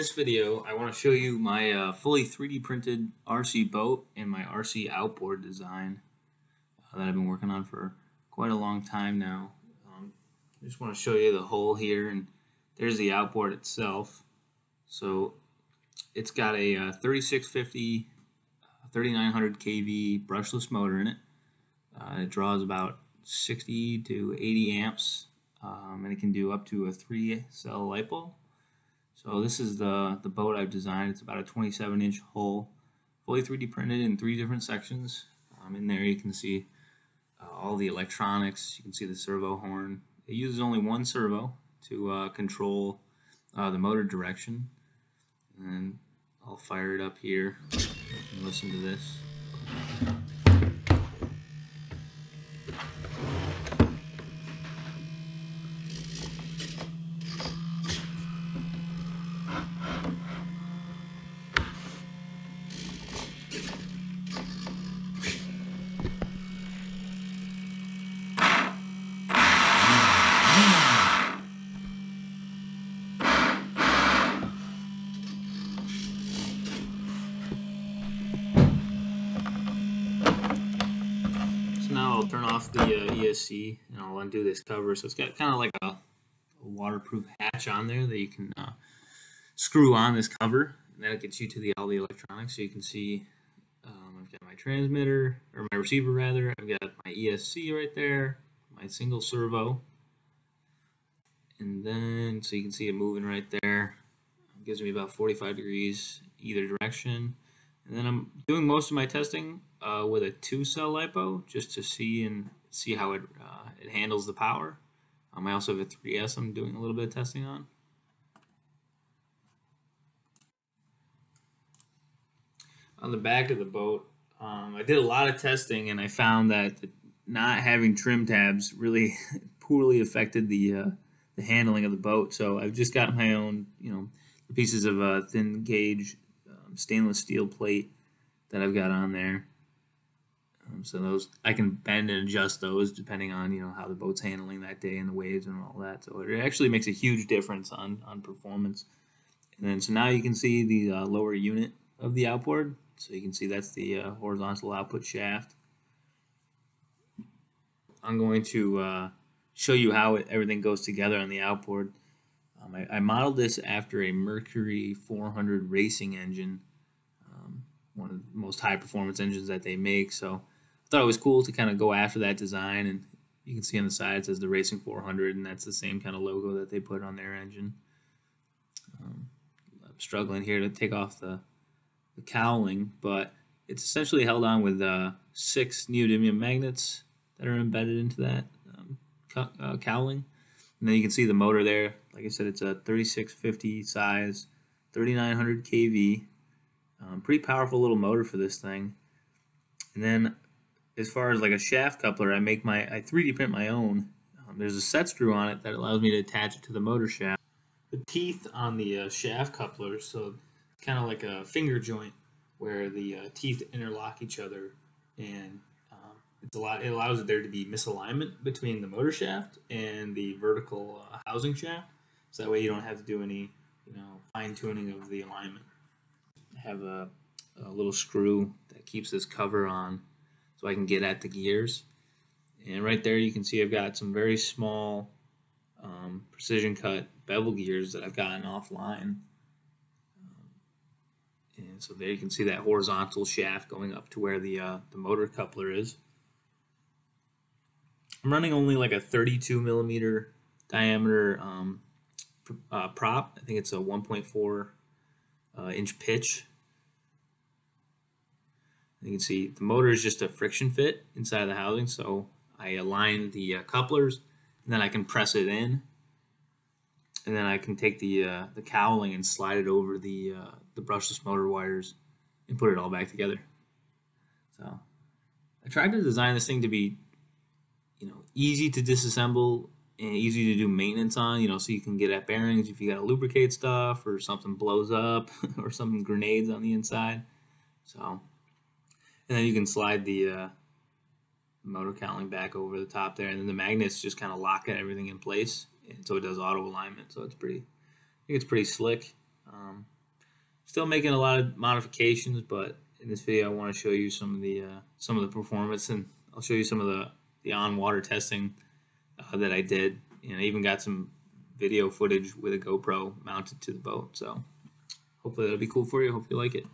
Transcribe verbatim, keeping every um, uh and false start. this video, I want to show you my uh, fully three D printed R C boat and my R C outboard design uh, that I've been working on for quite a long time now. Um, I just want to show you the hull here, and there's the outboard itself. So it's got a uh, thirty-six fifty, uh, thirty-nine hundred kV brushless motor in it. Uh, it draws about sixty to eighty amps, um, and it can do up to a three cell LiPo. So this is the, the boat I've designed. It's about a twenty-seven inch hull, fully three D printed in three different sections. Um, in there you can see uh, all the electronics. You can see the servo horn. It uses only one servo to uh, control uh, the motor direction. And I'll fire it up here and listen to this. I'll turn off the uh, E S C and I'll undo this cover. So it's got kind of like a, a waterproof hatch on there that you can uh, screw on this cover, and that gets you to the all the electronics. So you can see um, I've got my transmitter, or my receiver rather. I've got my E S C right there, my single servo, and then so you can see it moving right there. It gives me about forty-five degrees either direction. And then I'm doing most of my testing uh, with a two cell LiPo just to see and see how it, uh, it handles the power. Um, I also have a three S I'm doing a little bit of testing on. On the back of the boat, um, I did a lot of testing, and I found that not having trim tabs really poorly affected the, uh, the handling of the boat. So I've just got my own, you know, pieces of uh, thin gauge stainless steel plate that I've got on there, um, so those I can bend and adjust those depending on, you know, how the boat's handling that day and the waves and all that. So it actually makes a huge difference on on performance. And then so now you can see the uh, lower unit of the outboard. So you can see that's the uh, horizontal output shaft. I'm going to uh, show you how it, everything goes together on the outboard. Um, I, I modeled this after a Mercury four hundred racing engine, um, one of the most high-performance engines that they make. So I thought it was cool to kind of go after that design. And you can see on the side it says the Racing four hundred, and that's the same kind of logo that they put on their engine. Um, I'm struggling here to take off the, the cowling, but it's essentially held on with uh, six neodymium magnets that are embedded into that um, uh, cowling. And then you can see the motor there. Like I said, it's a thirty-six fifty size, thirty-nine hundred kV. Um, pretty powerful little motor for this thing. And then, as far as like a shaft coupler, I make my I three D print my own. Um, there's a set screw on it that allows me to attach it to the motor shaft. The teeth on the uh, shaft coupler, so kind of like a finger joint, where the uh, teeth interlock each other, and It's a lot, it allows there to be misalignment between the motor shaft and the vertical uh, housing shaft, so that way you don't have to do any, you know, fine-tuning of the alignment. I have a, a little screw that keeps this cover on so I can get at the gears. And right there you can see I've got some very small um, precision cut bevel gears that I've gotten offline. Um, and so there you can see that horizontal shaft going up to where the, uh, the motor coupler is. I'm running only like a thirty-two millimeter diameter um, pr uh, prop. I think it's a one point four uh, inch pitch. You can see the motor is just a friction fit inside the housing, so I align the uh, couplers, and then I can press it in, and then I can take the uh, the cowling and slide it over the uh, the brushless motor wires and put it all back together. So I tried to design this thing to be, you know, easy to disassemble and easy to do maintenance on, you know, so you can get at bearings if you gotta lubricate stuff or something blows up or something grenades on the inside. So, and then you can slide the uh, motor cowling back over the top there, and then the magnets just kind of lock everything in place, and so it does auto alignment. So it's pretty, I think it's pretty slick. Um, Still making a lot of modifications, but in this video I want to show you some of the uh, some of the performance, and I'll show you some of the the on water testing uh, that I did, and I even got some video footage with a GoPro mounted to the boat. So hopefully that'll be cool for you. Hope you like it.